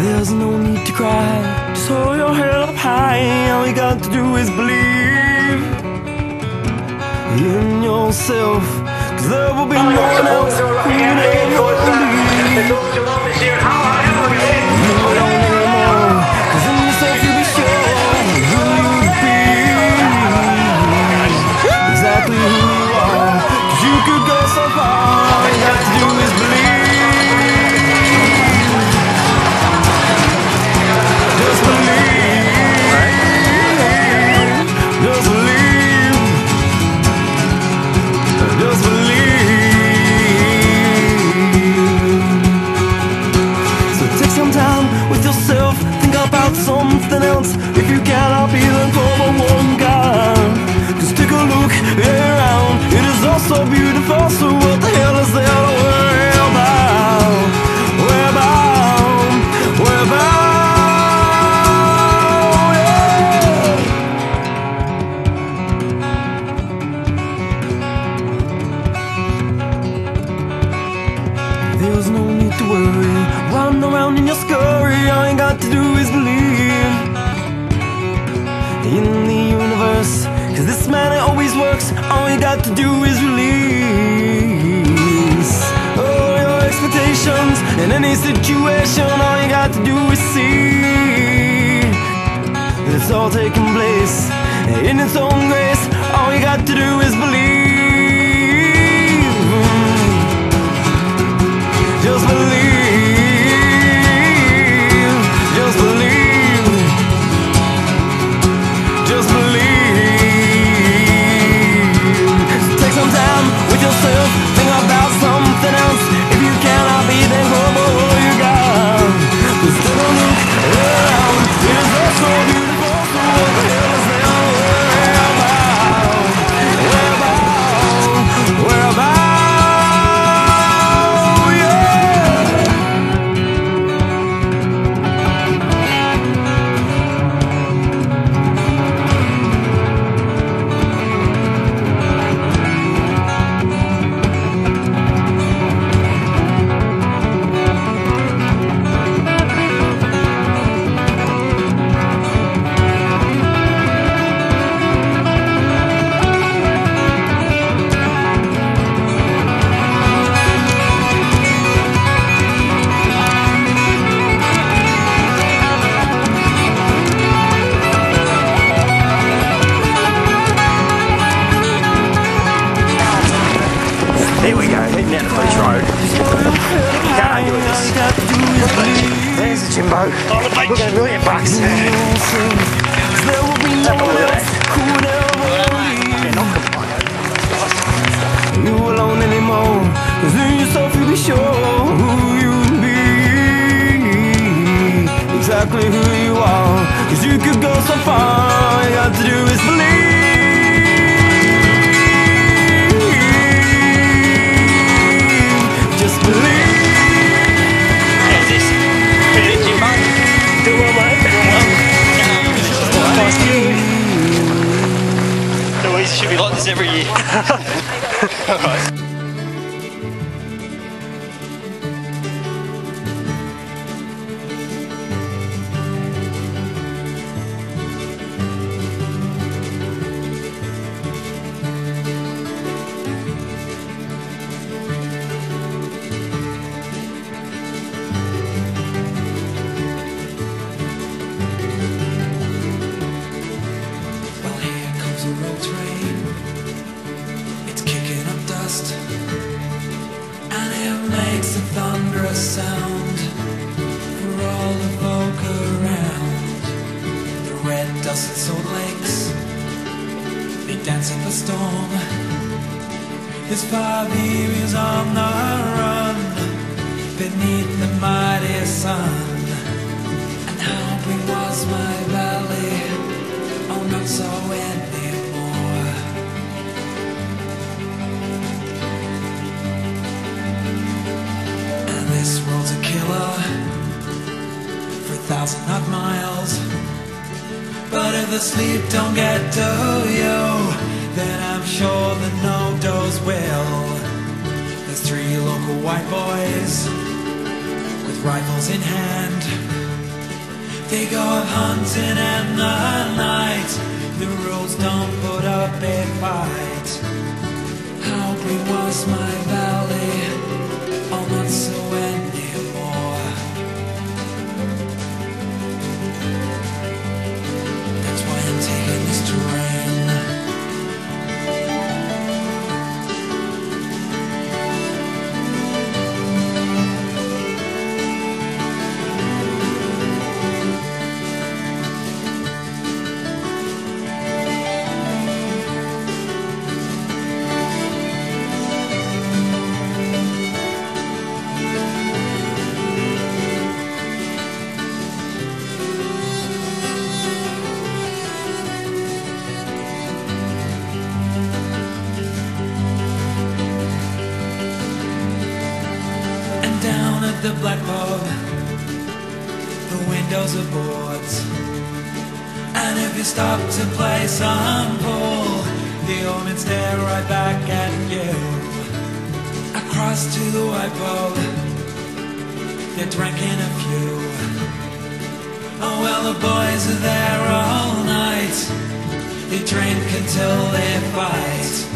There's no need to cry, just hold your head up high. All you got to do is believe in yourself, 'cause there will be no one else who you don't need. Something else, if you cannot be the number one guy, just take a look around. It is all so beautiful, so what the hell is there to worry about? Yeah. There's no need to worry, round and round in your scurry. All you got to do is believe in the universe, 'cause this man it always works. All you got to do is release all your expectations in any situation. All you got to do is see that it's all taking place in its own grace. All you got to do is believe, just believe. Here we go, hitting down the beach road. Can't argue with this. There's the Jimbo. We've got $1 million bucks. Have a look at that. They're not complaining. You alone anymore, 'cause in yourself you'll be sure who you'll be. Exactly who you are, 'cause you could go so far. All you have to do is believe. It should be like this every year. Alright. Sound for all the folk around. The red dust and salt lakes, they dance up a storm. His fire beam is on the run beneath the mighty sun. And how big was my valley? Oh, not so anymore. This world's a killer for 1,000 odd miles. But if the sleep don't get to you, then I'm sure the no-dos will. There's 3 local white boys with rifles in hand. They go out hunting at night. The roads don't put up a fight. How green was my valley? Oh, not so anymore. That's why I'm taking this terrain. The blackboard, the windows are boards, and if you stop to play some pool, the old men stare right back at you. Across to the whiteboard, they're drinking a few. Oh well, the boys are there all night. They drink until they fight.